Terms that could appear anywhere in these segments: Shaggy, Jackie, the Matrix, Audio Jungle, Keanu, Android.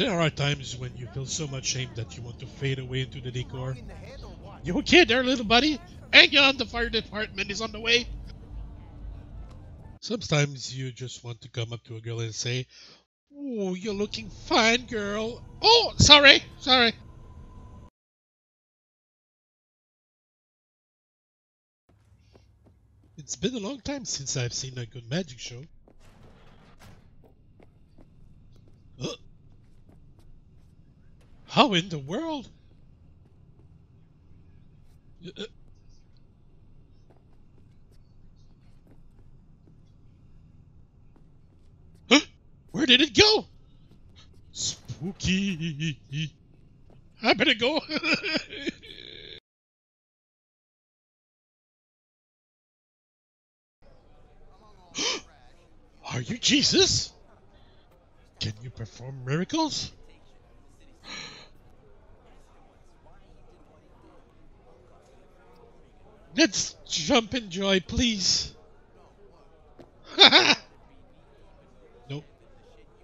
There are times when you feel so much shame that you want to fade away into the decor. You okay there, little buddy? Hang on, the fire department is on the way. Sometimes you just want to come up to a girl and say, "Oh, you're looking fine, girl." Oh, sorry. It's been a long time since I've seen a good magic show. How in the world? Huh? Where did it go? Spooky. I better go. Are you Jesus? Can you perform miracles? Let's jump and joy, please.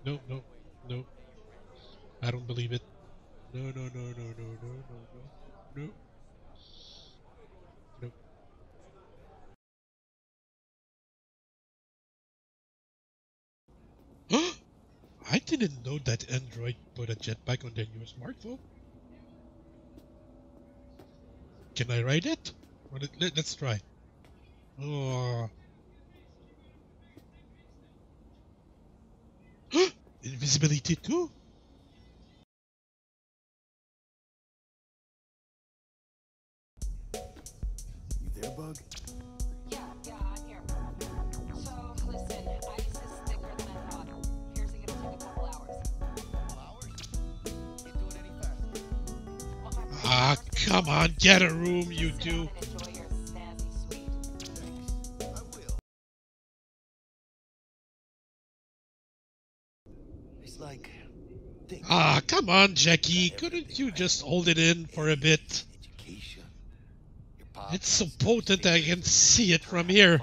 No. I don't believe it. No. I didn't know that Android put a jetpack on their new smartphone. Can I ride it? Well, let's try. Oh. Invisibility too? You there, Bug? Yeah, I'm here. So, listen, ice is thicker than I thought. Piercing it will take a couple hours. Hours? Can't do it any faster. Well, ah, come on, get a room, you two. Ah, come on, Jackie. Couldn't you just hold it in for a bit? It's so potent I can see it from here.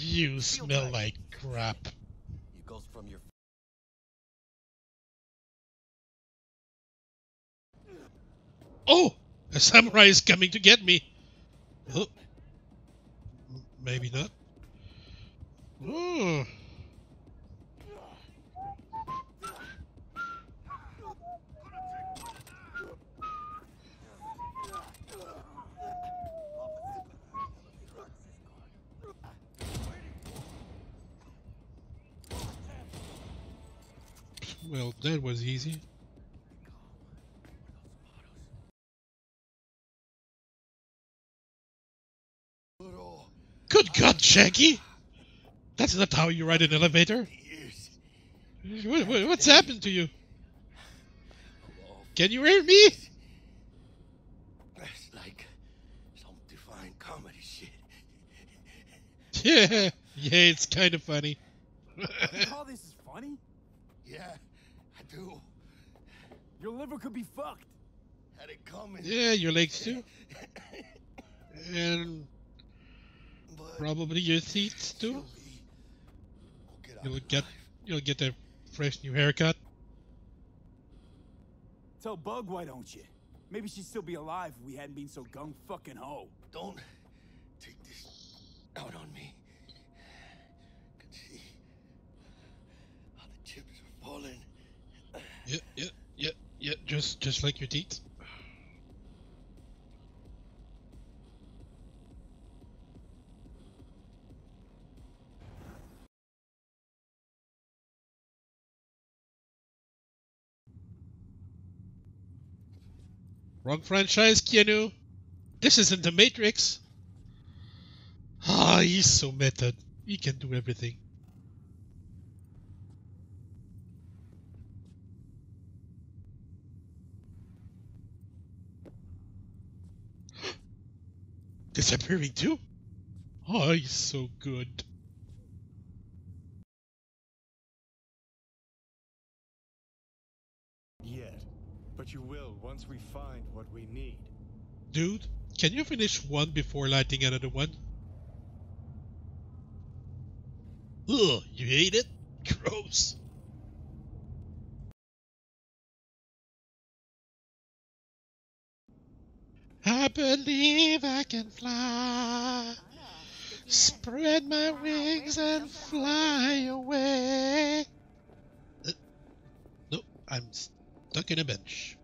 You smell like crap. Oh! A samurai is coming to get me! Oh. Maybe not. Oh. Well, that was easy. Good God, Shaggy! That's not how you ride an elevator. What's happened to you? Can you hear me? That's like some divine comedy shit. Yeah, it's kind of funny. You call this is funny? Yeah, I do. Your liver could be fucked. Had it coming. Yeah, your legs too. And. Probably your seats too. You'll get a fresh new haircut. Tell Bug, why don't you? Maybe she'd still be alive if we hadn't been so gung fucking ho. Don't take this out on me. I can see how the chips are falling. Yeah. Just like your teeth. Wrong franchise, Keanu. This isn't the Matrix. Ah, he's so method. He can do everything. Disappearing too? Ah, he's so good. But you will once we find what we need. Dude, can you finish one before lighting another one? Ugh, you ate it? Gross. I believe I can fly. Spread my wings and fly away. Nope, I'm stuck in a bench.